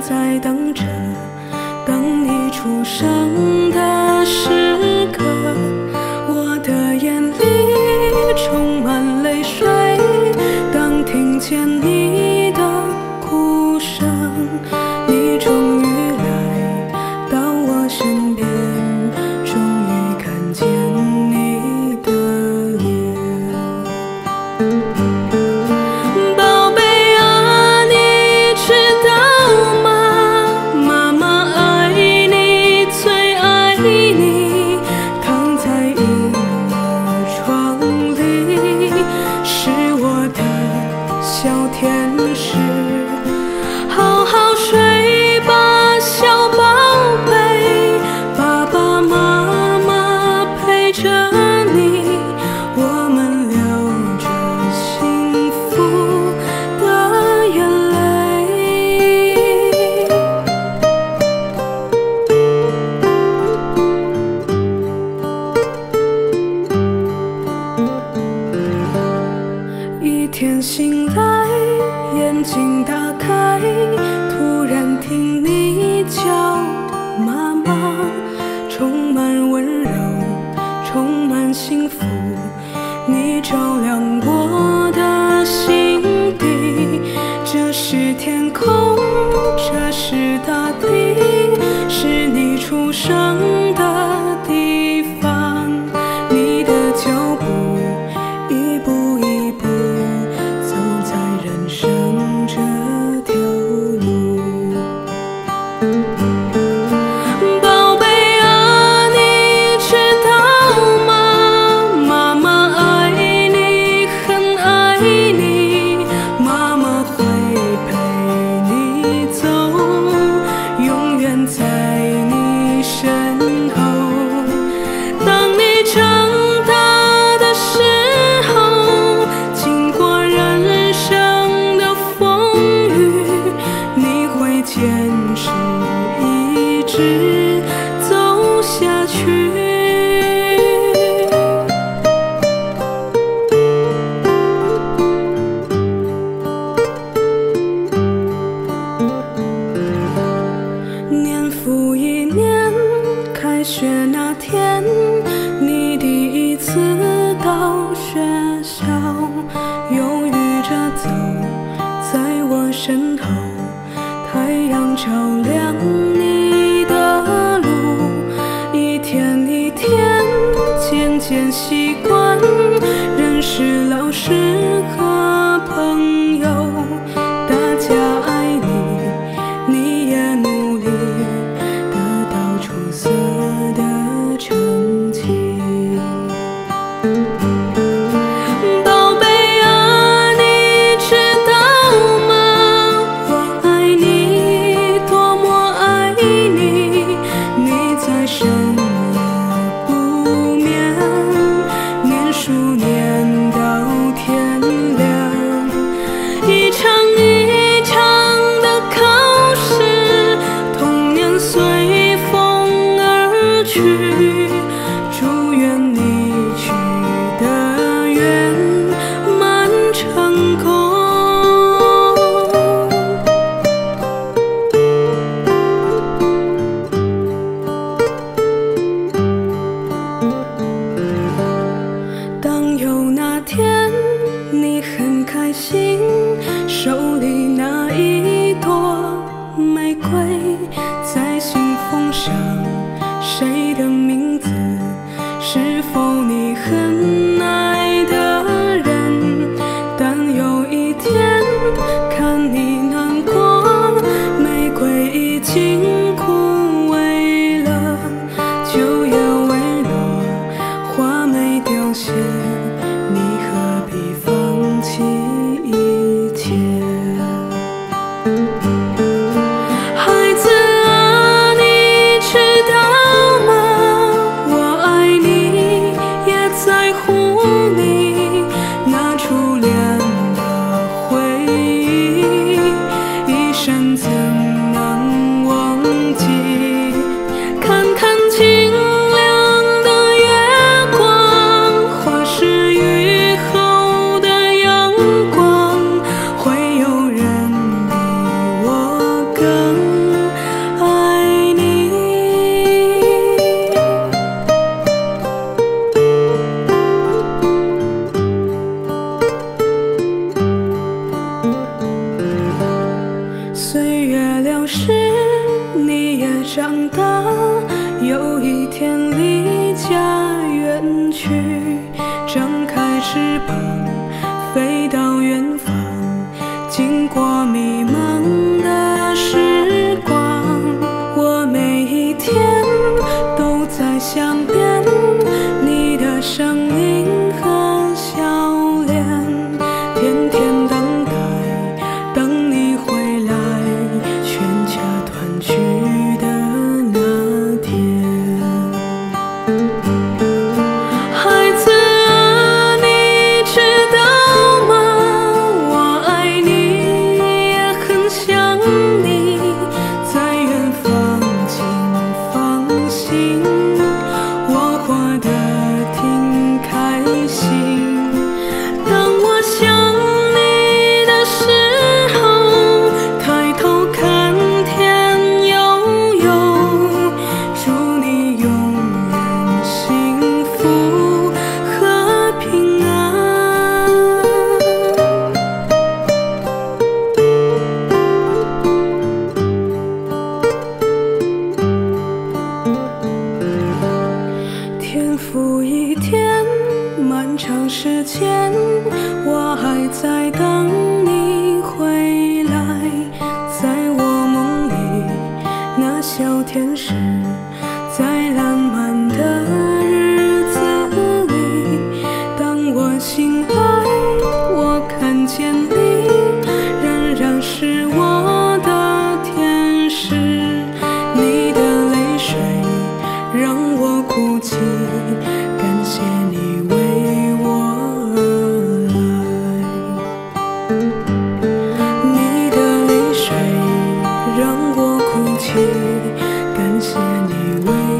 像在等着，等你出生的时刻。我的眼里充满泪水，当听见你的哭声，你终于来到我身边，终于看见你的脸。 小天使，好好睡吧，小宝贝，爸爸妈妈陪着你，我们流着幸福的眼泪。一天醒来。 眼睛打开，突然听你叫妈妈，充满温柔，充满幸福，你照亮我的心底。这是天空，这是大地，是你出生的地方。你的脚步，一步一步。 开学那天，你第一次到学校，犹豫着走在我身后，太阳照亮你的路，一天一天，渐渐习惯，认识老师和朋友，大家爱你，你也努力得到出色。 祝愿你去得圆满成功。当有那天你很开心，手里那一朵玫瑰，在信封上。 谁的名字？是否你很爱的人？但有一天看你难过，玫瑰已经枯萎了，就要微落，花没凋谢，你何必放弃一切？ 怎能忘？是你也长大，有一天离家远去，张开翅膀飞到远方，经过迷茫的时光，我每一天都在想念你的声音和笑脸，天天等待，等你回来，全家团聚的那天。孩子啊，你知道吗？我爱你，也很想你，在远方，请放心，我活得挺开心。当我想你的时候，抬头看天悠悠，祝你永远幸福和平安。天复一天，漫长时间，我还在等你回来，在我梦里，那小天使，在烂漫的日子里，当我醒来，我看见你，仍然是我的天使，你的泪水让我哭泣，感谢你为我而来，你的泪水让我哭泣，感谢你为我而来。